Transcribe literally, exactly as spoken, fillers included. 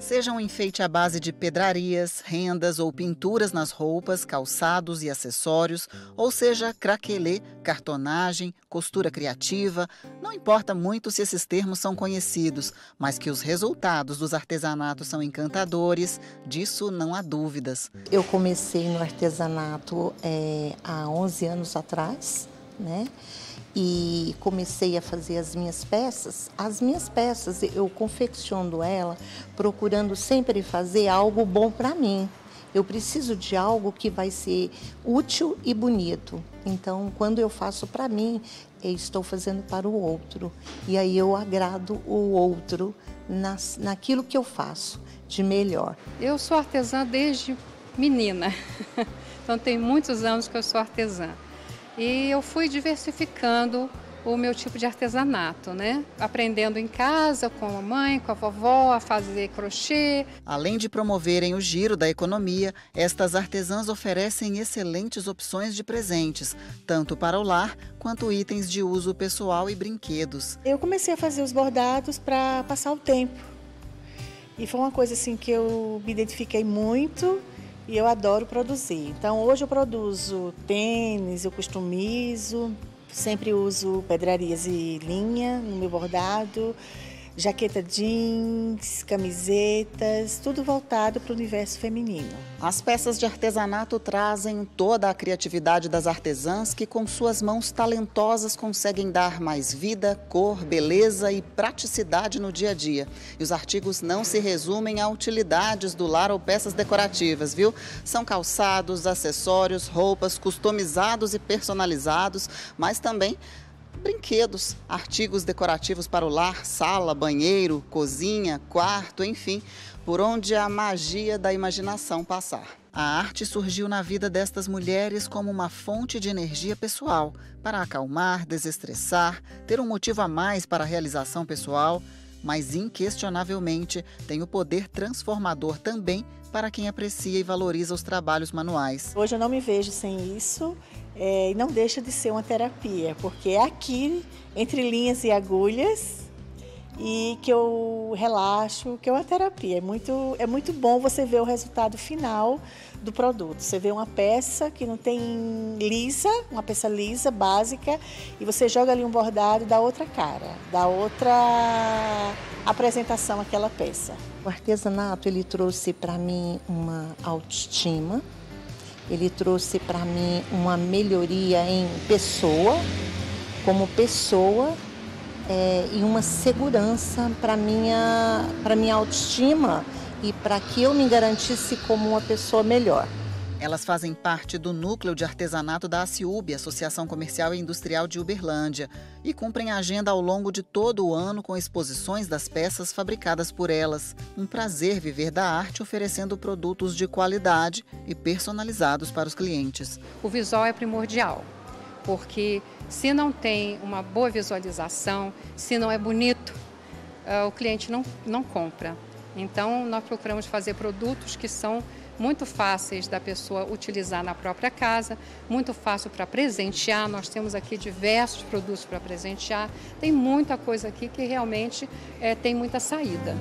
Seja um enfeite à base de pedrarias, rendas ou pinturas nas roupas, calçados e acessórios, ou seja, craquelê, cartonagem, costura criativa, não importa muito se esses termos são conhecidos, mas que os resultados dos artesanatos são encantadores, disso não há dúvidas. Eu comecei no artesanato é, há onze anos atrás, né? E comecei a fazer as minhas peças. As minhas peças eu confecciono ela procurando sempre fazer algo bom para mim. Eu preciso de algo que vai ser útil e bonito. Então, quando eu faço para mim, eu estou fazendo para o outro. E aí eu agrado o outro nas, naquilo que eu faço de melhor. Eu sou artesã desde menina. Então, tem muitos anos que eu sou artesã. E eu fui diversificando o meu tipo de artesanato, né? Aprendendo em casa, com a mãe, com a vovó, a fazer crochê. Além de promoverem o giro da economia, estas artesãs oferecem excelentes opções de presentes, tanto para o lar quanto itens de uso pessoal e brinquedos. Eu comecei a fazer os bordados para passar o tempo. E foi uma coisa assim que eu me identifiquei muito. E eu adoro produzir. Então, hoje eu produzo tênis, eu customizo, sempre uso pedrarias e linha no meu bordado, jaqueta jeans, camisetas, tudo voltado para o universo feminino. As peças de artesanato trazem toda a criatividade das artesãs que, com suas mãos talentosas, conseguem dar mais vida, cor, beleza e praticidade no dia a dia. E os artigos não se resumem a utilidades do lar ou peças decorativas, viu? São calçados, acessórios, roupas, customizados e personalizados, mas também brinquedos, artigos decorativos para o lar, sala, banheiro, cozinha, quarto, enfim, por onde a magia da imaginação passar. A arte surgiu na vida destas mulheres como uma fonte de energia pessoal, para acalmar, desestressar, ter um motivo a mais para a realização pessoal, mas inquestionavelmente tem o poder transformador também para quem aprecia e valoriza os trabalhos manuais. Hoje eu não me vejo sem isso. É, e não deixa de ser uma terapia, porque é aqui, entre linhas e agulhas, e que eu relaxo, que é uma terapia. É muito, é muito bom você ver o resultado final do produto. Você vê uma peça que não tem lisa, uma peça lisa, básica, e você joga ali um bordado e dá outra cara, dá outra apresentação àquela peça. O artesanato, ele trouxe para mim uma autoestima. Ele trouxe para mim uma melhoria em pessoa, como pessoa, é, e uma segurança para minha, para minha autoestima e para que eu me garantisse como uma pessoa melhor. Elas fazem parte do núcleo de artesanato da A C I U B, Associação Comercial e Industrial de Uberlândia, e cumprem a agenda ao longo de todo o ano com exposições das peças fabricadas por elas. Um prazer viver da arte oferecendo produtos de qualidade e personalizados para os clientes. O visual é primordial, porque se não tem uma boa visualização, se não é bonito, o cliente não, não compra. Então, nós procuramos fazer produtos que são muito fáceis da pessoa utilizar na própria casa, muito fácil para presentear. Nós temos aqui diversos produtos para presentear. Tem muita coisa aqui que realmente é, tem muita saída.